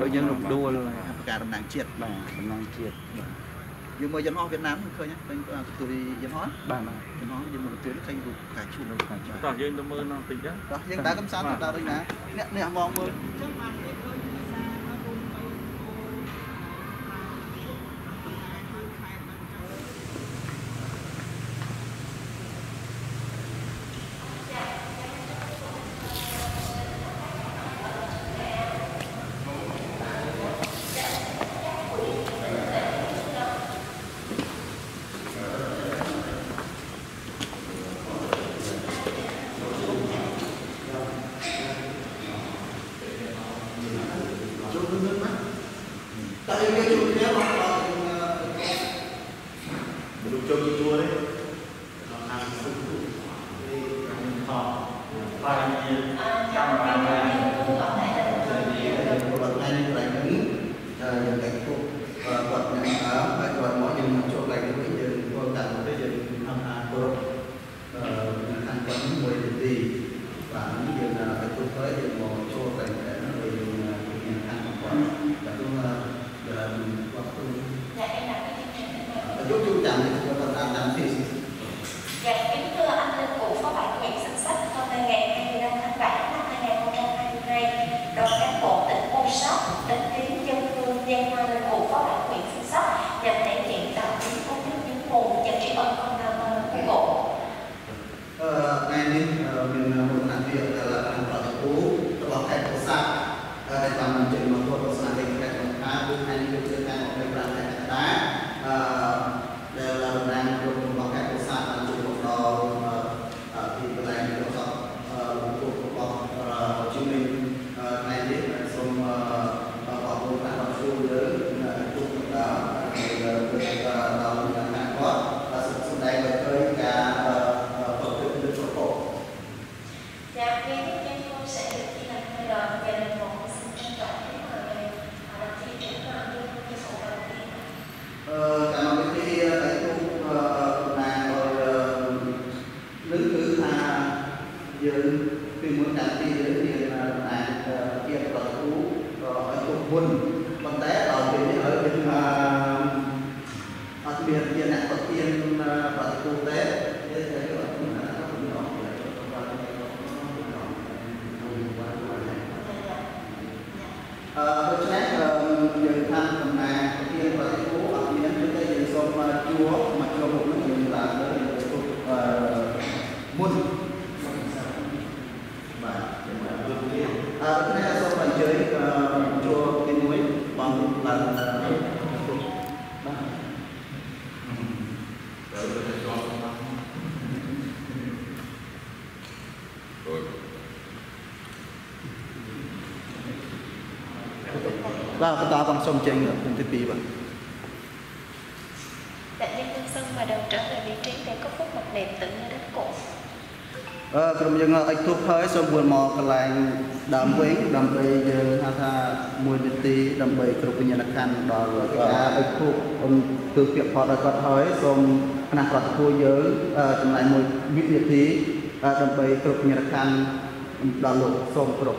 Đôi dân rụng đua luôn. Cả đồng nàng triệt mà đồng nàng triệt. Nhưng mà dân họ Việt Nam khơi nhá, tôi dân họ. Bạn nào? Dân họ dân một tuyến tranh vùng cả chủ đồng cả trời. Tỏ dân đồng mơ nó tỉnh chứ. Đó, dân đá cấm sáng đá đôi ná. Nè mong mơ. Và ta bằng sông chênh ở vùng thứ 2 vậy. Đại dân Hương Sơn và đầu trở về vị trí để có phút một đẹp tự nơi đất cổ. Trong dân ạch thuốc hơi xong buồn mò còn lại đàm quyến, đàm bây dân hạ thà mùi vị trí, đàm bây cực bình nhận đặc hành đó là ạch thuốc từ kiệm họ đã có thói xong khả năng có thua nhớ trong lại mùi vị trí đàm bây cực bình nhận đặc hành đó là xong cực.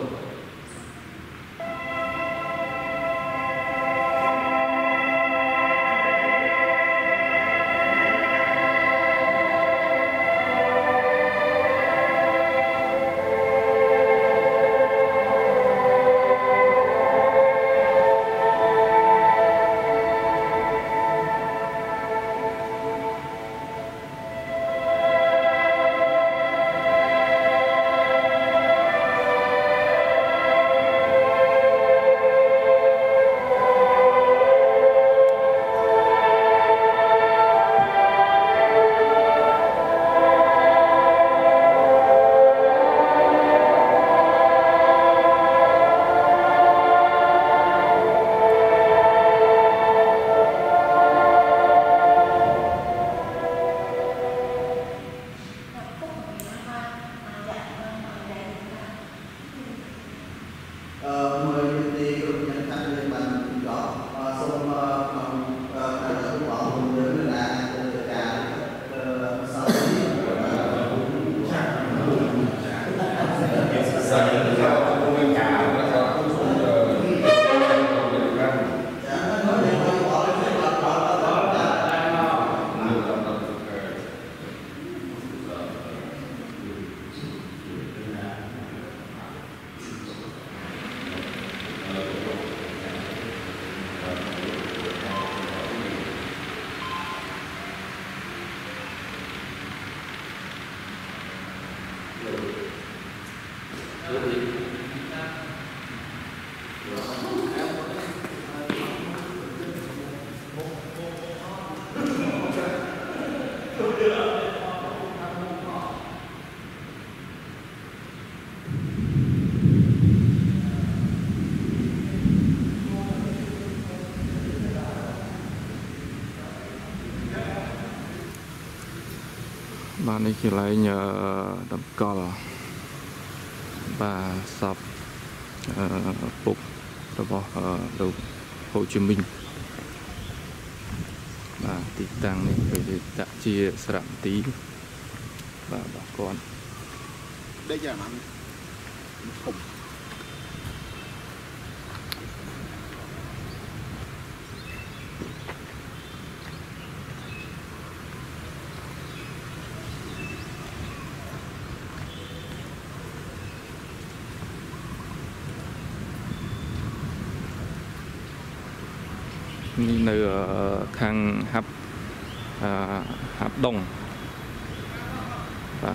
Bạn ấy chỉ lấy nhờ đập cò và sập phục đầu Hồ Chí Minh và tịch tăng này về đã chia sẵn tí và bà con đây là không nửa khang hấp đồng và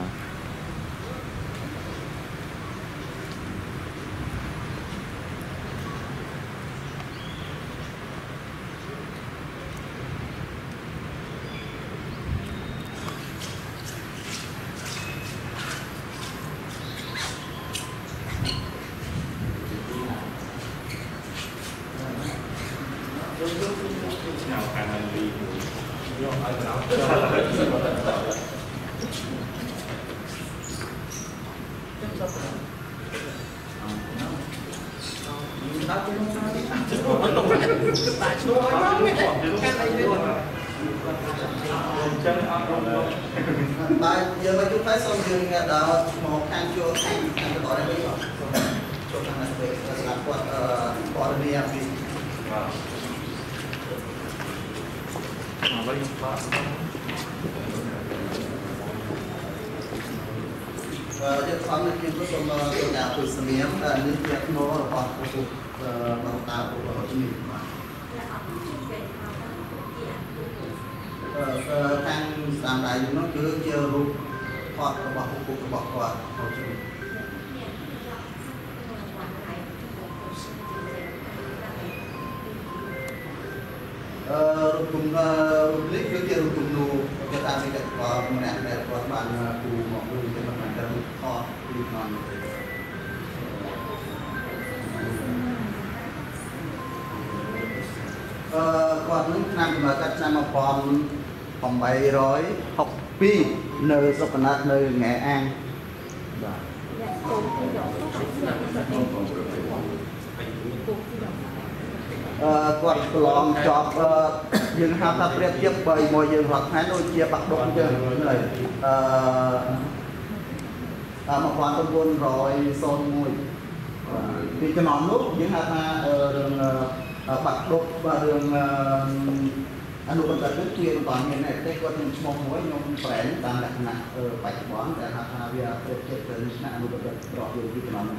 bảy rồi học pi nơi sắp đặt nơi Nghệ An quạt lồng chọc dừng hạt tập riêng tiếp bởi mọi dừng hoặc hai đôi chia bạc đông dừng này một quạt tôi buôn rồi son mùi thì cho nó nốt những hạt ha đường bạc đông và đường anh luôn bận rất nhiều toàn miền này đây có những mong mối những phản tam lạc nặng ở bảy quán để học hà vía để kết tới nặng luôn bận rõ điều gì của mình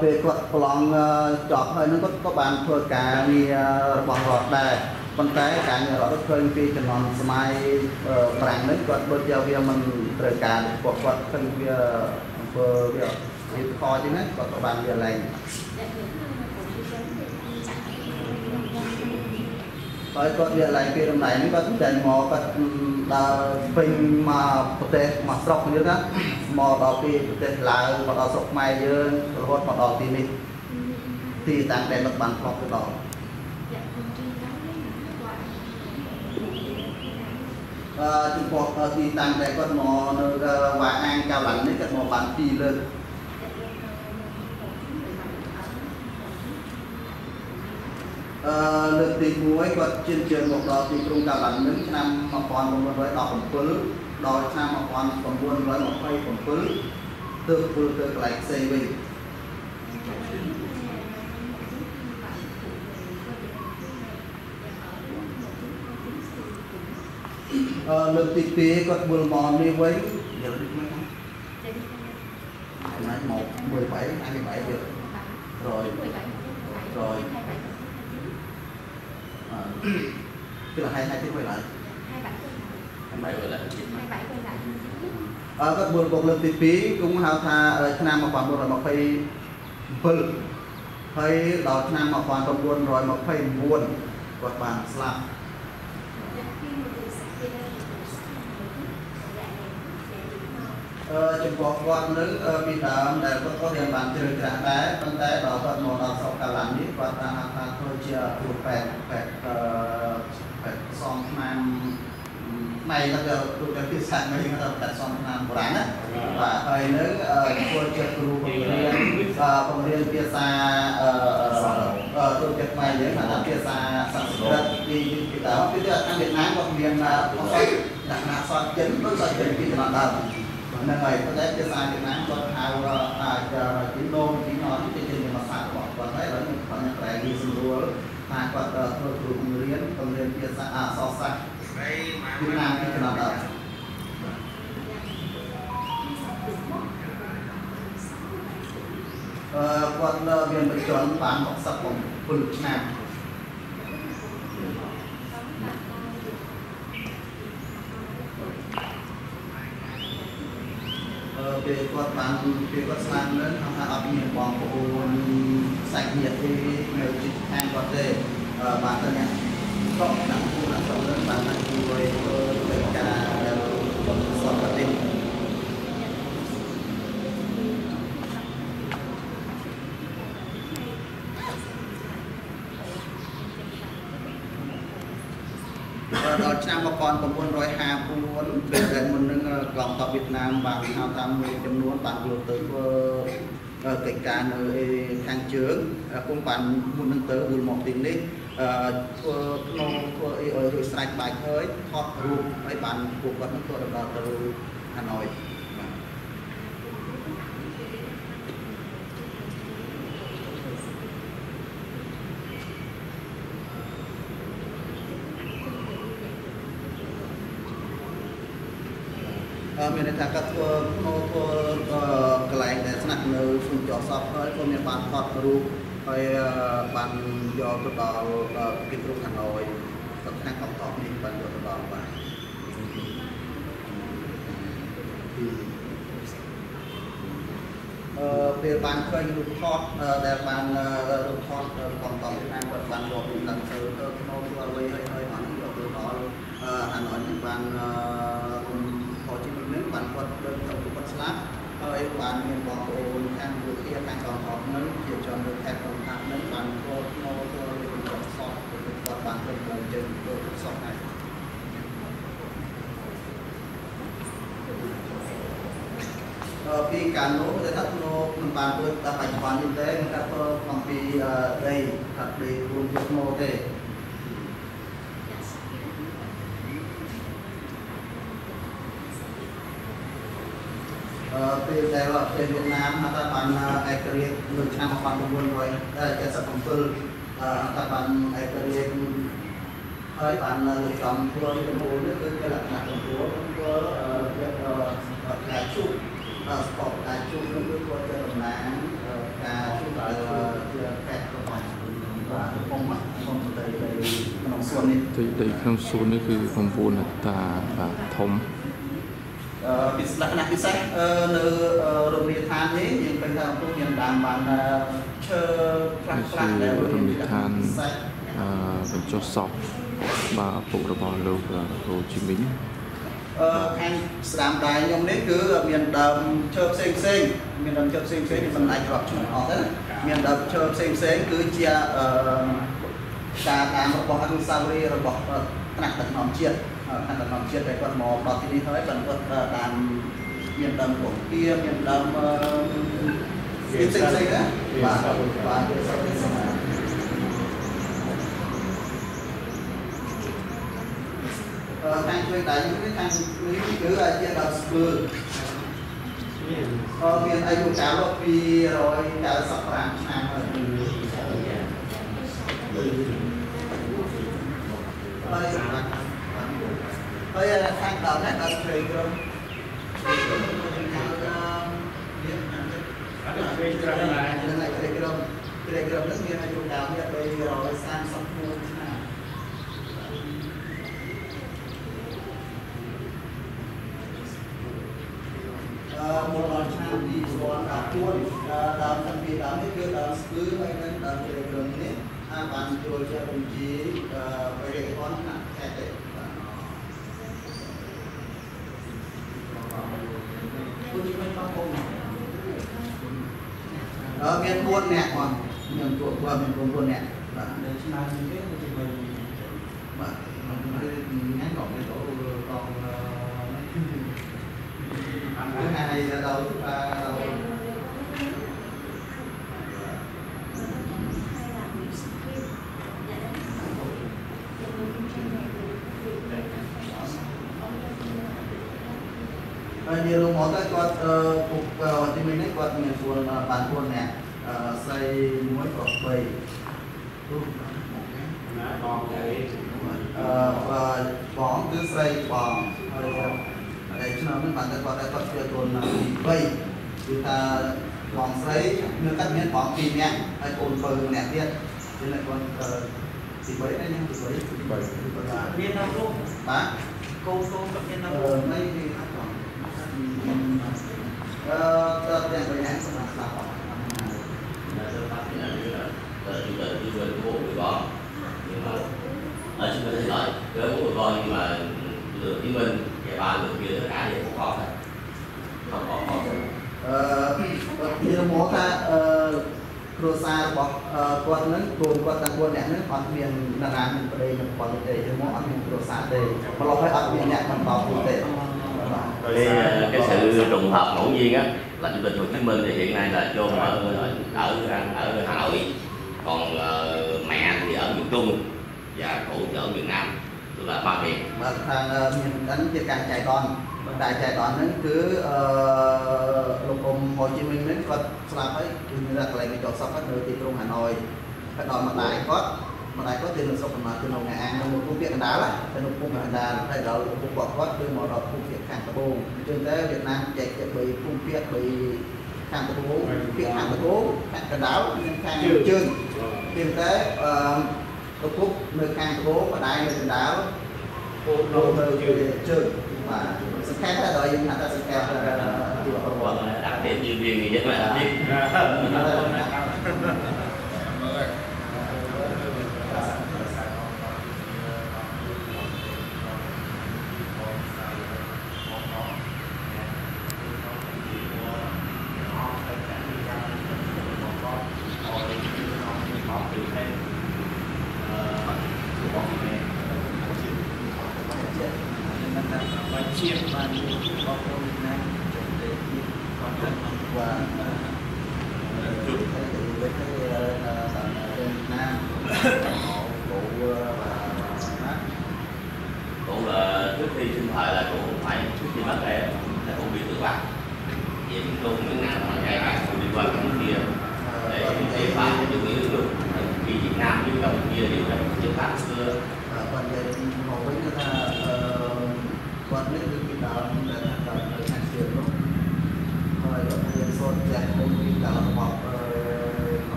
về quạt lòng chọt hơi nó có bàn thừa cả đi bằng rọt đây con cái cả nhà đó rất khơi khi trần hòn mai phản đấy quạt bây giờ vía mình thừa cả quạt khơi vía vía thì kho chứ hết quạt bàn vía lành rồi có việc lại kia đồng này nó có đèn mò có bình mà potato mà sọc như đó mò đào kia potato là mò đào sọc mai dơ rồi mò đào timi thì tặng đèn mặt bằng sọc cái đó chụp bọc thì tặng đèn con mò và ăn cao lạnh đấy cái mò bàn tì lên lực tiền muối vật trên trường một đợt thì trung cả lần những năm mà còn một với đỏ còn phứ đòi năm mà còn buôn với một cây còn phứ tự vừa tự lại xây mình lực tiền tế còn buôn mòn đi với giờ được mấy tháng 1 17 27 được rồi tức là 2 2 tiếng quay lại 27 Các buồn bộc lần tí cũng hào tha ở Nam mà còn buồn rồi thấy đó Nam mà còn buồn rồi mà phải buồn và bạn làm. Chúng có quan lớn bị đám để có tiền bán trừ trả vé, bán vé đó là một đợt sau cả làm biết và ta thôi chia một bẹt song nam này là giờ tụi cái tiết sạn này là bẹt song nam của đảng và thời nữa tụi chia cùng riêng tiết xa tụi cái này đấy là làm tiết xa sản xuất đi đó bây giờ ăn Việt Nam còn miền là có cái đặc sản son chính rất là chính vì làm đầu nên vậy có thể cái sai Việt Nam có thao là chỉ nôn chỉ nói cái chuyện mà sai bỏ còn thấy là những phần nhạc này đi xung đua mà còn thôi cùng liên kia sai so sai Việt Nam cái chuyện đó còn viên bị chọn bán học sập của quân Nam về quạt bàn về quạt sàn lớn tham gia ở miền Bắc còn sạch nhiệt thì nhiều chuyện hàng quạt về bản thân nhà cộng đẳng khu đẳng sâu lớn bản thân người tất cả đều sọt quạt tinh đó Nam mà còn có muốn rồi hà muốn gần một nương lòng tộc Việt Nam bằng hào tâm chấm nón bằng nhiều tới kể cả nơi hàng chướng cũng bằng một nương tới buồn một tiếng đấy rồi sạch bài khơi thoát ruột mấy bạn cuộc vận động tôi là từ Hà Nội. Mình đã các cái này để sẵn nơi phun cho sắp hơi của mình bạn phát rút hơi bạn do tụi bảo kinh rút Hà Nội tất cả các tóc đi bạn do tụi bảo bạn về bạn khơi rút thoát để bạn rút thoát còn tóc Việt Nam và bạn vô cùng lần thứ hơi hoàn hữu do tụi bảo Hà Nội những bạn Hô Chí Minh nếu bạn quật đơn tổng của quật slap hơi bạn miền Bắc ồn hàng vừa kia càng còn họp nếu chỉ cho được thẻ tổng thạc nếu bạn quật mô tôi thì mình quật sọt và bạn quật lời trên tôi quật sọt này khi cả nỗ có thể thật nô mình bạn tôi đã phải hoàn như thế mình đã có phòng vì đây thật đi luôn quật mô thế. Về đại lộc về Việt Nam, ta ban ai kêu người Nam ban buôn rồi, cái sản phẩm phơi, ta ban ai kêu hơi ban người cầm phơi cái mũ nước cái lạnh lạnh của nước cá chua, cọp cá chua nước của cái đồng nán cá chua là cái không tới đây không xuân đi. Tới đây không xuân đấy là không buôn là ta và thông. Bị lạc nặng bị sách nơi rộng địa than ấy nhưng bây giờ cũng nhận đảm bằng chơ lạc để rộng địa than vẫn cho sọc và phụ đọc bỏ lâu là Hô Chí Minh anh làm đáy nhóm đấy cứ miền đầm chơ xinh miền đầm chơ xinh thì phần này gặp chúng họ đấy miền đầm chơ xinh cứ chia cả một bọc ăn sao đi rồi bọc nặng tận nòng chiên anh là nòng chiên về con mò vào thì đi hơi vẫn vật đàn miền đầm của kia miền đầm miền tây tây đấy và anh quay tại những cái anh cứ là chia đầm sườn miền tây của cá lóc phi rồi cá sấu rang sang bây giờ thang tàu này tàu thuyền không thuyền rất nhiều hay chúng ta biết bây giờ rồi sang sông Phú năm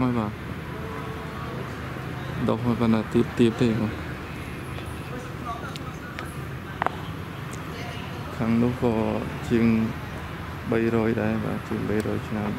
ấy mà đọc mà là tiếp tiếp thì mà thằng nó có chuyện bay rồi đây và chuyện bay rồi cho năm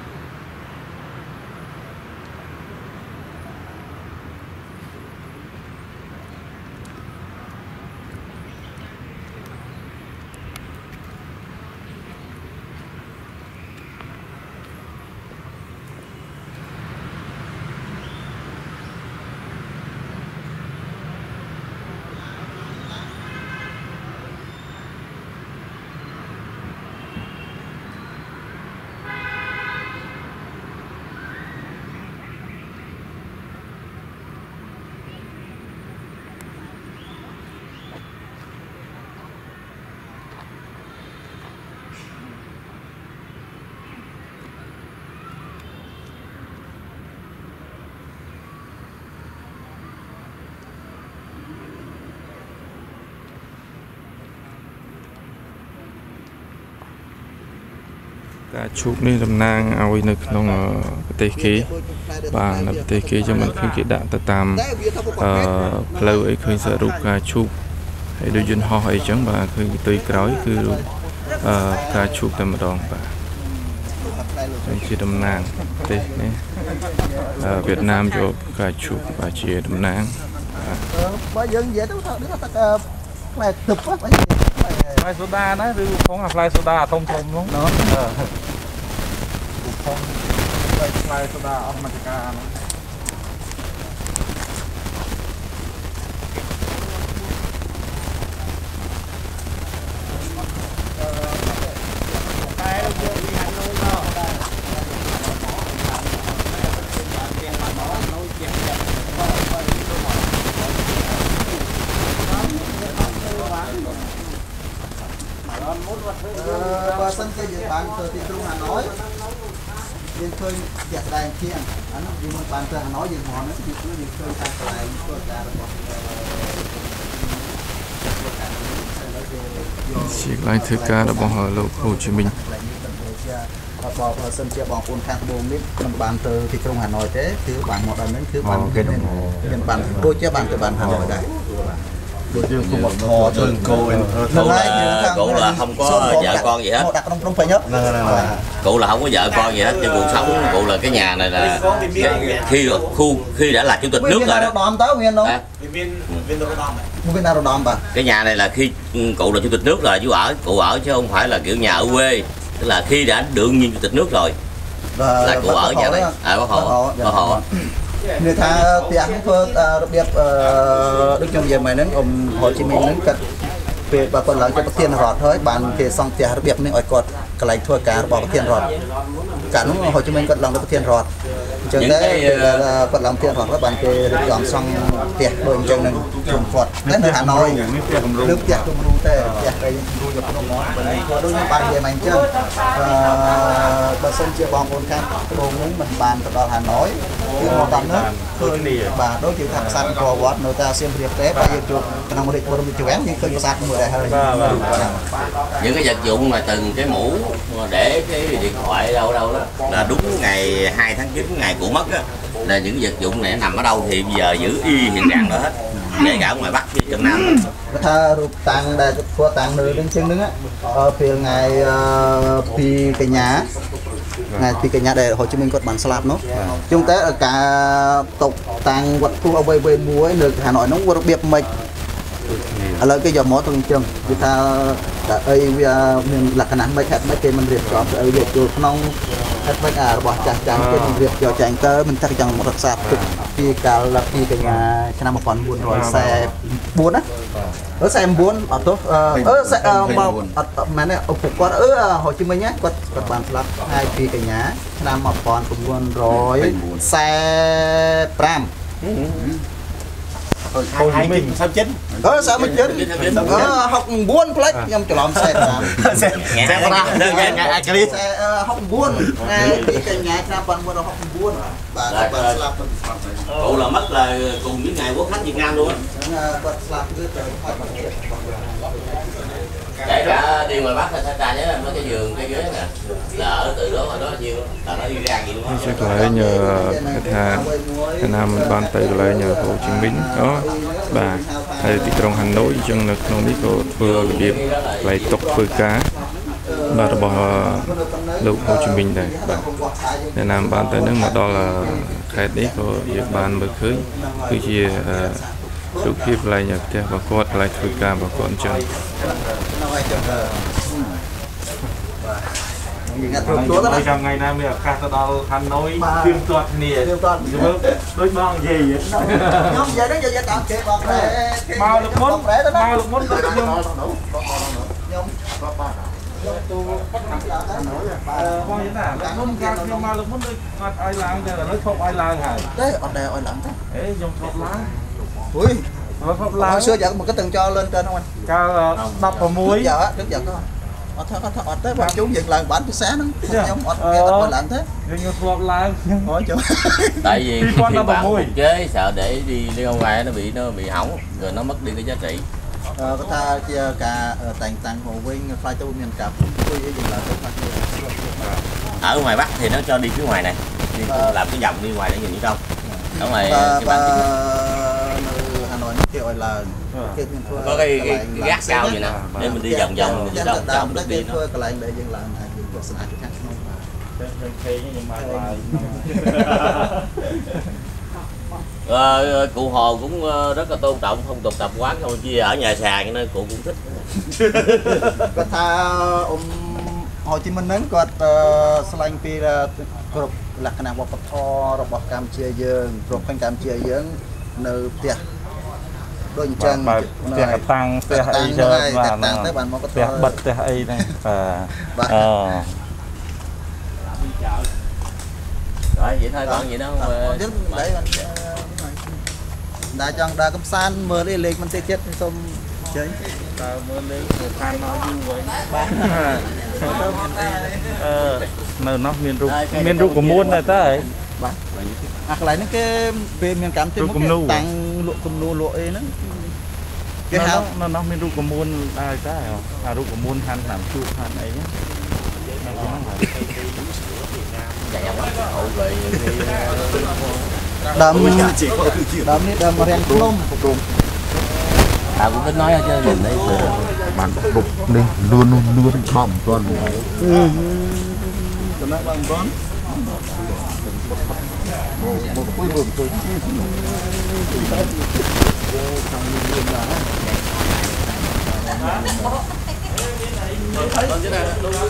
Các chụp này làm nang ao nơi nông tây kế và nằm tây kế cho mình khi kỹ đạn ta tạm lâu ấy khơi sợ rụt cá chụp hay đôi chân ho hay chẳng và khơi tươi cói cứ cá chụp tầm đòn và chia làm nang tây Việt Nam cho cá chụp và chia làm nang là tập quá Fly soda đấy, rượu phong là fly soda thông thông đúng không? Đó. Rượu phong fly soda automatica nó. Và sân chơi dự bán từ thị trung Hà Nội dân khơi dẹp đàn chiên anh dân bán từ Hà Nội dân họ nói thì cứ dân khơi ta trở lại dân khơi ta chỉ lại thưa ca đã bỏ hỏi lộ Hồ Chí Minh và sân chơi bỏ quân khang bồn đến bán từ thị trung Hà Nội thế thứ bán một lần đến thứ bán cái dân bán đôi chơi bán từ bán Hà Nội đấy Cô là không có vợ con gì hết. Cụ là không có vợ con gì hết trong cuộc sống. Cụ là cái nhà này là khi đã là chủ tịch nước rồi đó. Cái nhà này là khi cụ là chủ tịch nước rồi chú ở, cụ ở chứ không phải là kiểu nhà ở quê. Tức là khi đã đương nhiên chủ tịch nước rồi là cụ ở nhà này. À có hộ. Người ta tiễn đặc biệt Đức Nhân về mấy nâng ông Hồ Chí Minh nâng cật về bà con lớn cho bác tiền rọt thôi bạn về xong tiễn đặc biệt nâng ỏi cột cả lành thua cả bỏ bác tiền rọt cả lúc Hồ Chí Minh cật lòng bác tiền rọt chẳng thế là cật lòng tiền rọt các bạn về được dọn xong tiễn đôi chân nâng trùng phọt đến Hà Nội nước tiễn trùng rung tê tiễn cái rung nhập rung món và nâng có đôi những bạn về mảnh chân bà sân chia bóng ôn khăn đồ muốn mình bàn tập đoàn Hà Nội một tấm nước khơi và đối chiếu thẳng săn cò vót người ta xem việc tế và dịch vụ nông nghiệp của đồng tiền bán những khơi sạt người đại hơi những cái vật dụng mà từng cái mũ để cái điện thoại đâu đó là đúng ngày 2/9 ngày cụ mất á là những vật dụng này nằm ở đâu thì bây giờ giữ y hiện trạng đó hết để cả ngoài Bắc với trong Nam tha rụt tàng để qua tàng nơi đến chân đứng á từ ngày thì cái nhà này thì cái nhà để Hồ Chí Minh còn bán slab nó chúng ta ở cả tộc tàng vật thu ở bên bên muối được Hà Nội nó cũng đặc biệt mình lời cái giờ mỏ thường trường người ta đã ấy mình là khả năng mấy hết mấy cái mình việc chọn ở việc chùa nông hết mấy à bỏ chặt chắn cái mình việc giờ chạy tới mình chắc chắn một đặc sạp khi cả là khi cái nhà năm 1400 rồi xe 4 á ở xe 4 ở tốt ở xe mà này ở phục quát ở Hồ Chí Minh nhé quát quát bàn slab hai khi cái nhà năm 1400 rồi xe pram mình sao chín đó sao mình chín học buôn plek nhầm cho lòm xe học buôn cái nhà nam phần mua học buôn cậu là mất là cùng với ngày quốc khánh Việt Nam luôn kể cả đi ngoài Bắc là ta nhớ là mấy cái giường cái ghế nè là ở từ đó mà đó nhiều là nó đi ra nhiều lắm chắc lại nhờ Việt Nam mình ban từ lại nhờ Hồ Chí Minh đó bà thầy thị trường Hà Nội chân lực nó biết có vừa việc lại tục vừa cá bà đã bỏ lục Hồ Chí Minh này bà Việt Nam ban tới nước mà đó là khai đấy có việc ban mới khơi khi gì lúc khi lại nhập theo bà con lại thử cả bà con chơi trong ngày nay là ca tao Hà Nội tuyên toàn nè đối bằng gì mau được muốn Hãy subscribe cho kênh Ghiền Mì Gõ để không bỏ lỡ những video hấp dẫn. Có thể cả tàng hồ vinh, fly tới miền Cà Phúc Ở ngoài Bắc thì nó cho đi phía ngoài này, đi làm cái dòng đi ngoài để nhìn đi trong. Ở ngoài Hà Nội nó kêu là có cái gác sao vậy nè, để mình đi vòng vòng đi trong trong đất đi nó. Cụ Hồ cũng rất là tôn trọng phong tục tập quán thôi, chia ở nhà sàn nên cụ cũng thích. Có tha ông Hồ Chí Minh đến có slang pi group là cái nào một tập thọ robot cam chia dương, robot canh cam chia dương nơi tiệt đôi chân tiệt tăng tiệt ai chơi và tiệt bật tiệt ai này và đấy vậy thôi còn vậy đâu mà đã chọn đã cấm san mưa đi lịch mình tiết chết xong chơi ta mưa đi than nó vui vậy nó miền rụng của muôn này ta ấy lại những cái về miền cảm thấy một tặng lụa cùng lụa lụa ấy nó cái háo nó miền rụng của muôn ai ta à rụng của muôn than làm chu than ấy đầm rèn lông ta cũng thích nói ra chứ nhìn đấy bạn đục đi luôn luôn bỏng toàn Hãy subscribe cho kênh Ghiền Mì Gõ để không bỏ lỡ những video hấp dẫn.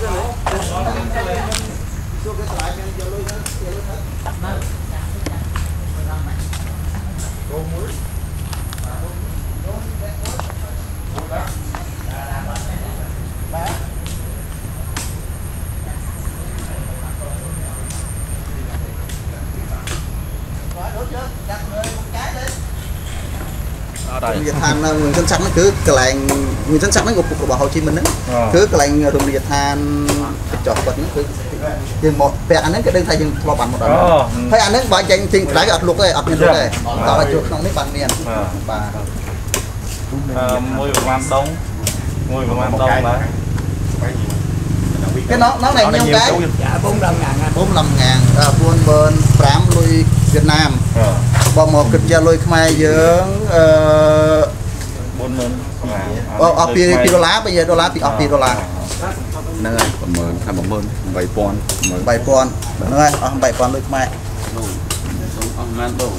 Việt Nam người dân sạch nó cứ cái làng người dân sạch nó của bà Hồ Chí Minh đó, cứ cái làng rừng Việt Nam chọn vật nó cứ dừng một về anh ấy cái đơn thay dừng vào bàn một đợt, thấy anh ấy vài tranh trình lại ập luộc đây ập miền luôn đây, tao phải chuột không biết bàn miền, bà môi của Nam Đông đấy, cái nó này nhiêu cái 45.000 buôn bên Pram lui Việt Nam. Bỏ một kịch gia lôi Khmer dưỡng ở pi đô lá bây giờ đô lá thì ở pi đô lá nơi còn mơn tham bóng mơn bảy pon lôi Khmer